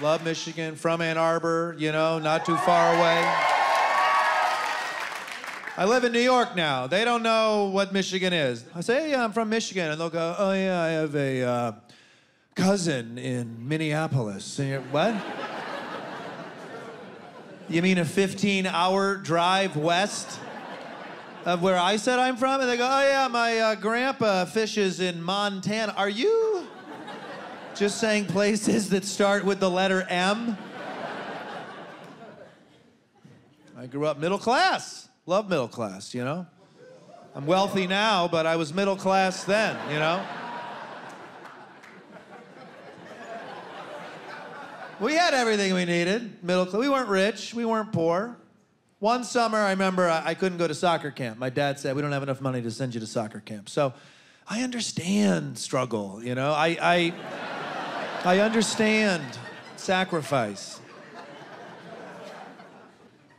Love Michigan, from Ann Arbor, you know, not too far away. I live in New York now. They don't know what Michigan is. I say, hey, yeah, I'm from Michigan. And they'll go, oh, yeah, I have a cousin in Minneapolis. And you're, what? You mean a 15-hour drive west of where I said I'm from? And they go, oh, yeah, my grandpa fishes in Montana. Are you just saying places that start with the letter M? I grew up middle class. Love middle class, you know? I'm wealthy now, but I was middle class then, you know? We had everything we needed, middle class. We weren't rich, we weren't poor. One summer, I remember, I couldn't go to soccer camp. My dad said, we don't have enough money to send you to soccer camp. So I understand struggle, you know? I understand sacrifice.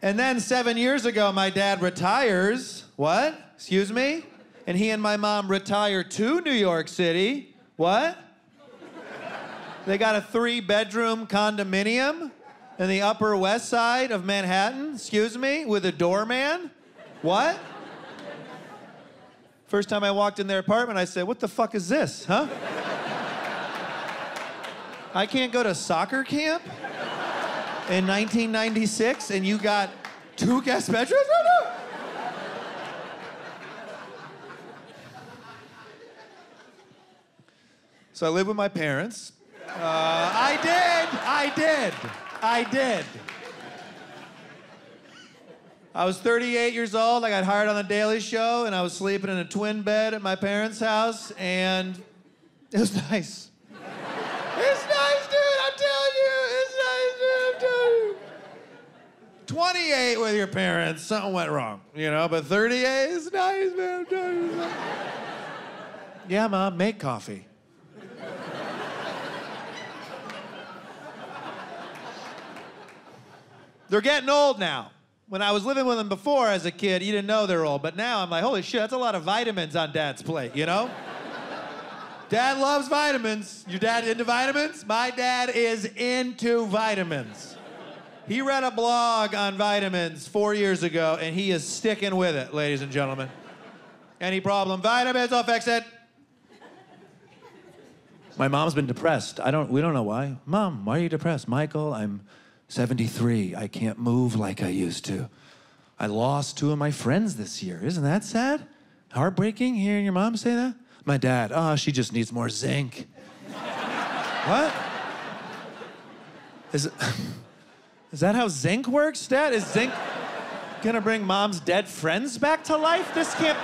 And then 7 years ago, my dad retires. What? Excuse me? And he and my mom retire to New York City. What? They got a 3-bedroom condominium in the Upper West Side of Manhattan. Excuse me? With a doorman? What? First time I walked in their apartment, I said, what the fuck is this, huh? I can't go to soccer camp in 1996 and you got 2 guest bedrooms? Oh, no. So I live with my parents. I did. I was 38 years old. I got hired on The Daily Show and I was sleeping in a twin bed at my parents' house and it was nice. It's nice, dude, I'm telling you. It's nice, dude, I'm telling you. 28 with your parents, something went wrong, you know? But 38 is nice, man, I'm telling you. Yeah, Mom, make coffee. They're getting old now. When I was living with them before as a kid, you didn't know they're old. But now I'm like, holy shit, that's a lot of vitamins on Dad's plate, you know? Dad loves vitamins. Your dad into vitamins? My dad is into vitamins. He read a blog on vitamins 4 years ago, and he is sticking with it, ladies and gentlemen. Any problem? Vitamins will fix it. My mom's been depressed. We don't know why. Mom, why are you depressed? Michael, I'm 73. I can't move like I used to. I lost 2 of my friends this year. Isn't that sad? Heartbreaking hearing your mom say that? My dad, oh, she just needs more zinc. What? Is that how zinc works, Dad? Is zinc gonna bring Mom's dead friends back to life? This can't...